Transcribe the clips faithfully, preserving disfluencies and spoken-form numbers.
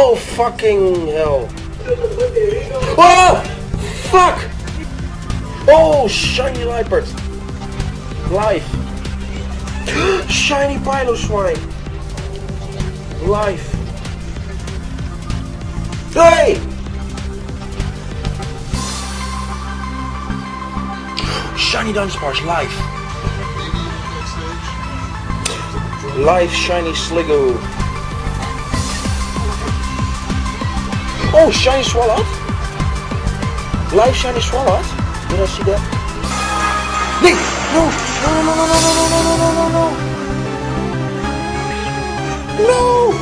Oh fucking hell! Oh fuck! Oh shiny Liepert! Life! Shiny Piloswine! Life! Hey! Shiny Dunsparce, life! Life, shiny Sliggoo! Oh, shiny Swallow! Life, shiny Swallow! Did I see that? Nick! No! No, no, no, no, no, no, no, no, no, no!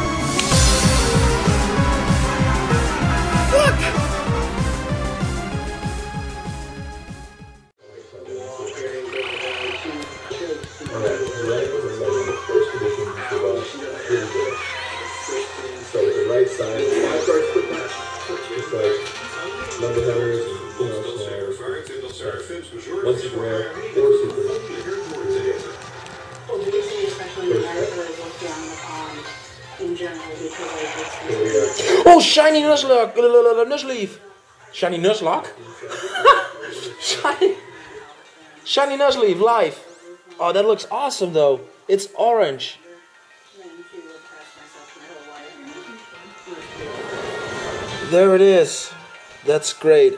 Fuck! Oh, shiny Nuzleaf! Nuzleaf! Shiny Nuzleaf? Shiny... Shiny Nuzleaf, live! Oh, that looks awesome though. It's orange. There it is. That's great.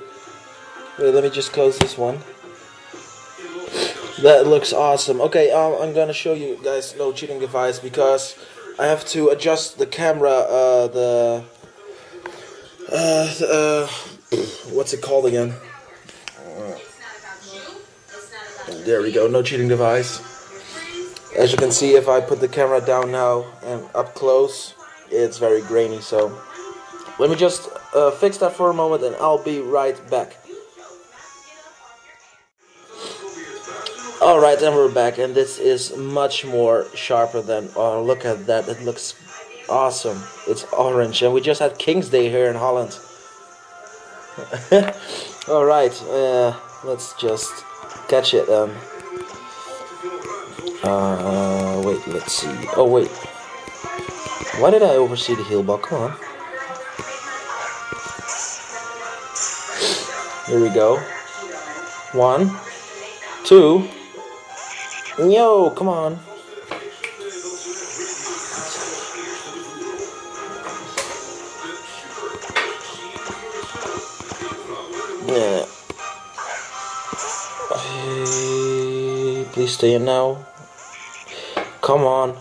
Wait, let me just close this one. That looks awesome. Okay, um, I'm gonna show you guys no cheating device because I have to adjust the camera, uh, the... Uh, uh, what's it called again? Uh, there we go, no cheating device. As you can see, if I put the camera down now and up close, it's very grainy, so let me just uh, fix that for a moment and I'll be right back. Alright, and we're back, and this is much more sharper than... Oh, look at that, it looks awesome. It's orange, and we just had King's Day here in Holland. All right, uh, let's just catch it. Um, uh, wait, let's see. Oh wait, why did I oversee the heel ball? Come on. Here we go. One, two. Yo, come on. Yeah. Hey, please stay in now. Come on.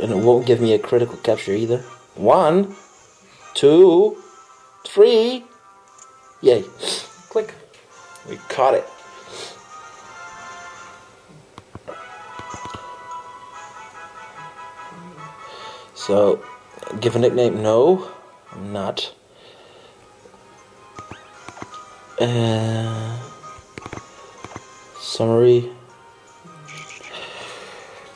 And it won't give me a critical capture either. One, two, three. Yay. Click. We caught it. So, give a nickname? No, I'm not. Uh, summary.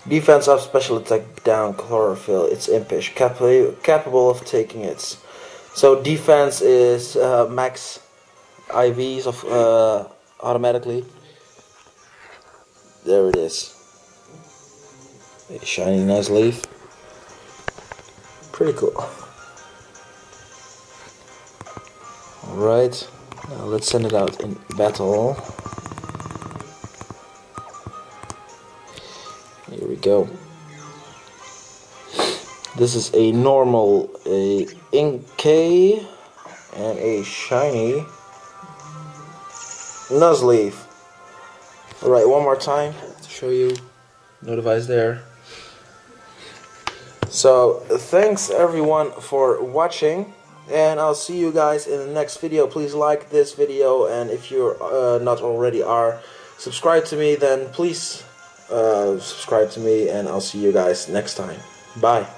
Defense up, special attack down, chlorophyll. It's impish, capable capable of taking its. So defense is uh, max I Vs of uh, automatically. There it is. A shiny Nuzleaf. Pretty cool. Alright, now let's send it out in battle. Here we go. This is a normal, a Inkay, and a shiny Nuzleaf. Alright, one more time to show you. No device there. So, thanks everyone for watching, and I'll see you guys in the next video. Please like this video, and if you're uh, not already are, subscribe to me, then please uh, subscribe to me, and I'll see you guys next time. Bye.